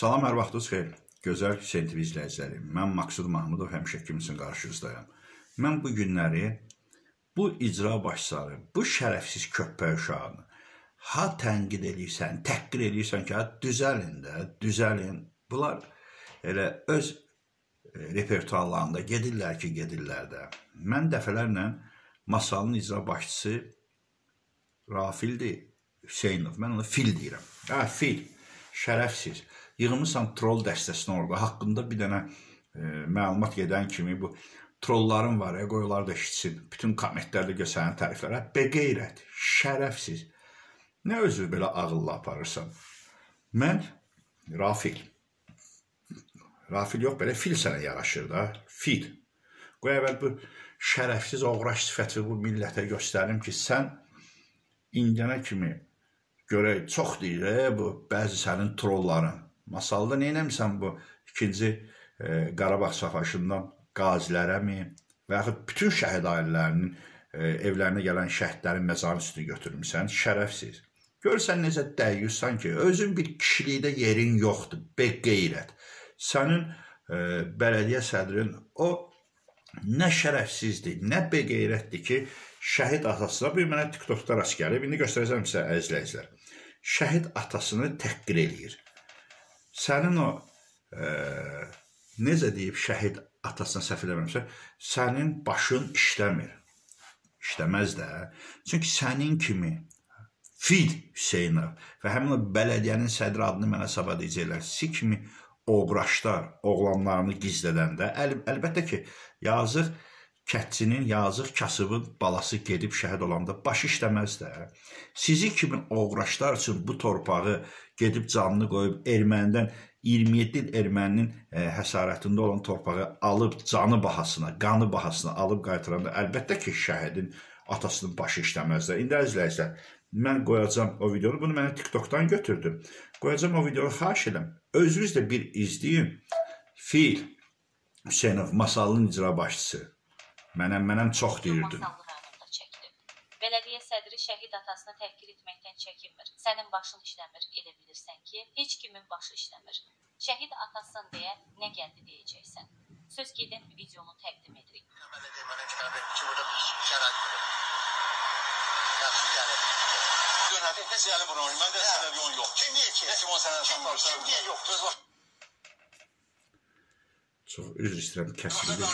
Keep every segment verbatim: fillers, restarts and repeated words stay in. Salam, hər vaxtınız xeyir. Gözəl Hüseyn T V izləyiciləri. Mən Maqsud Mahmudov, həmişə kiminsin qarşınızdayam. Mən bu günləri bu icra başçıları, bu şərəfsiz köpək uşağını ha tənqid edirsən, təhqir edirsən ki, düzəlin də, düzəlin. Bunlar elə öz repertuarlarında gedirlər ki, gedirlər də. Mən dəfələrlə Masallının icra başçısı Rafildi Hüseyinov, mən ona fil deyirəm. Hə, fil, şərəfsiz. Yığmışsan troll dəstəsinə orada. Haqqında bir dənə e, məlumat gedən kimi bu trolların var ya, qoyular da işitsin. Bütün kommentlərdə göstərən təriflərə beqeyrət, şərəfsiz. Nə özü belə ağılla aparırsan? Mən Rafil. Rafil yox, belə fil sənə yaraşır da. Fil. Qoy əvvəl bu şərəfsiz oğraş sifəti bu millətə göstərim ki, sən indənə kimi görək, çox deyir bu bəzi sənin trolların. Masalda nə eləmişsən bu ikinci e, Qarabağ savaşından qazilərə mi və yaxud bütün şəhid ailələrinin e, evlərinə gələn şəhidlərin məzarının üstünü götürmüsən, şərəfsiz. Görsən necə dəyyussan ki, özün bir kişilikdə yerin yoxdur, beqeyrət. Sənin e, bələdiyyə sədrin o nə şərəfsizdir, nə beqeyrətdir ki, şəhid atasına bir mənə TikTokda rast gəlib, indi göstərəcəm sizə əzizləyicilər. Şəhid atasını təhqir eləyir. Sənin o, e, necə deyib şəhid atasına səhv eləməmişsə, sənin başın işləmir. İşləməz də. Çünki sənin kimi Fil Hüseynov və həmin o bələdiyənin sədri adını mənə sabah deyəcəklər. Si kimi oğraşlar, oğlanlarını gizlədəndə, əl, əlbəttə ki, yazıq kətçinin, yazıq kasıbın balası gedib şəhid olanda başı işləməz də. Sizi kimi oğraşlar üçün bu torpağı gedib canını qoyub ermənidən iyirmi yeddi il erməninin e, həsarətində olan torpağı alıb canı bahasına, qanı bahasına alıb qaytaranda əlbəttə ki, şəhidin atasının başı işləməzlər. İndi əzizləyicilər, mən qoyacam o videonu, bunu mənə TikTokdan götürdüm. Qoyacam o videonu, xahiş edirəm. Özünüz də bir izləyin. Fil Hüseynov, Masallının icra başçısı. Mənəm, mənəm çox deyirdim. Bələdiyyə sədri şəhid atasını təhqir etməkdən çəkinmir. Sənin başın işləmir, elə bilirsən ki, heç kimin başı işləmir. Şəhid atasın deyə nə gəldi deyəcəksən. Söz gedən videonu təqdim edirik. Mənə kitab etdi ki, burada bir şərait görür. Yaxşı gəlir. Görünədir, nə səyəli bunu oynayın, məndə səbəbi onu yox. Kim deyir ki? Nə ki, on sənə sanmır, kim deyir yox, göz var. Çox üzr istəyirəm, kəsildi.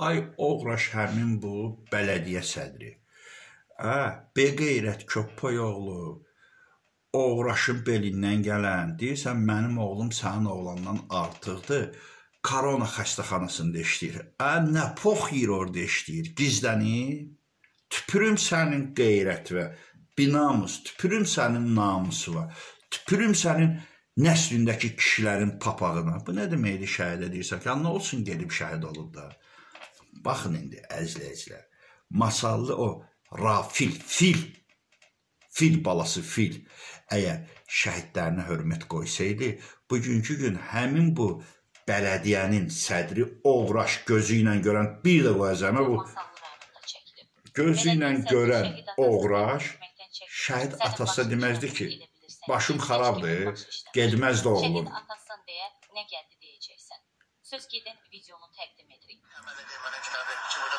Ay oğraş həmin bu bələdiyyə sədri. Hə, beqeyrət köpək oğlu, oğraşın belindən gələn, deyirsən, mənim oğlum sənin oğlandan artıqdır, korona xəstəxanasında işləyir. Hə, nə pox yeri orada işləyir, gizlənir, tüpürüm sənin qeyrət və binamus, tüpürüm sənin namusu var, tüpürüm sənin nəslündəki kişilərin papağına. Bu nə deməkdir şəhid edirsən ki, nə olsun gedib şəhid olub da. Baxın indi, əzizləyicilər, Masallı o, Rafil, fil, fil balası fil, əgər şəhidlərinə hörmət qoysaydı, bugünkü gün həmin bu bələdiyənin sədri oğraş gözü ilə görən, bir də bu əzəmə bu, gözü ilə görən oğraş, şəhid atası deməzdi ki, başım xarabdır, gedməzdi oğlum. Şəhid atasın deyə nə gəldi deyəcəksən. Söz gedən videonu təqdim edirik. Mənə kitab etdi ki, burada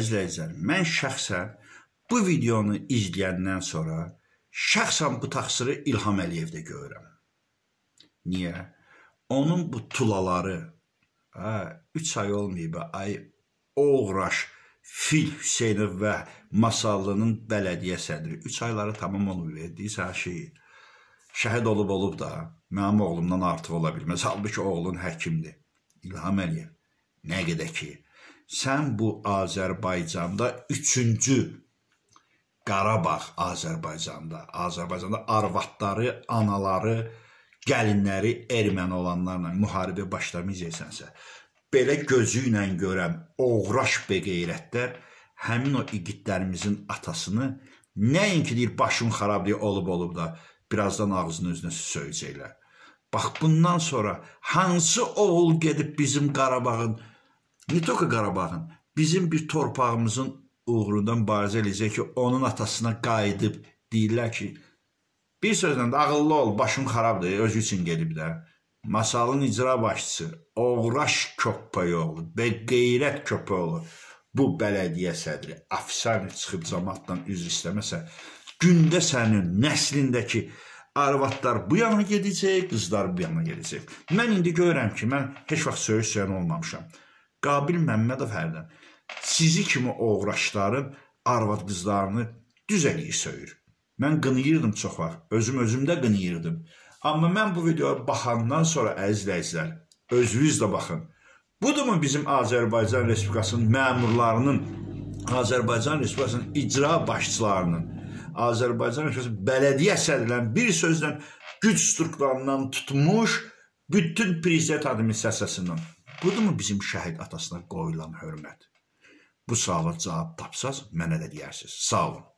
izləyicilər, mən şəxsən bu videonu izləyəndən sonra şəxsən bu təqsiri İlham Əliyevdə görürəm. Niyə? Onun bu tulaları üç ay olmayıb, ay oğraş Fil Hüseynov və Masallının bələdiyyə sədri üç ayları tamam olub, deyirsə hər şeyi. Şəhid olub olub da, mənim oğlumdan artıq ola bilməz. Halbuki oğlun həkimdir. İlham Əliyev, nə qədər ki, sən bu Azərbaycanda üçüncü Qarabağ Azərbaycanda, Azərbaycanda arvadları, anaları, gəlinləri erməni olanlarla müharibə başlamayacaqsansə, belə gözü ilə görəm oğraş beqeyrətlər həmin o igidlərimizin atasını nəinki deyir başın xarablığı olub olub da, birazdan ağzını özünə söyləyəcəklər. Bax, bundan sonra hansı oğul gedib bizim Qarabağın, ne toka Qarabağın, bizim bir torpağımızın uğrundan mübarizə eləyəcək ki, onun atasına qayıdıb deyirlər ki, bir sözlə də ağıllı ol, başın xarabdır, özü üçün gedib də. Masalın icra başçısı, oğraş köpəyi oğlu və qeyrət köpəyi oğlu bu bələdiyyə sədri, afisar çıxıb cəmaatdan üzr istəməsə, gündə sənin nəslindəki arvadlar bu yana gedəcək, qızlar bu yana gedəcək. Mən indi görürəm ki, mən heç vaxt söyüş söylən olmamışam. Qabil Məmmədov hərdən sizi kimi oğraşların arvad qızlarını düzəliyi söyür. Mən qınıyırdım çox vaxt, özüm özümdə qınıyırdım. Amma mən bu videoya baxandan sonra əzizləyicilər, özünüz də baxın. Budurmu bizim Azərbaycan Respublikasının məmurlarının, Azərbaycan Respublikasının icra başçılarının, Azərbaycan Respublikası bələdiyyə sədrilərinin bir sözlə güc strukturlarından tutmuş bütün prezident administrasiyasından. Budurmu bizim şəhid atasına qoyulan hörmət? Bu suala cavab tapsaz, mənə də deyərsiniz. Sağ olun.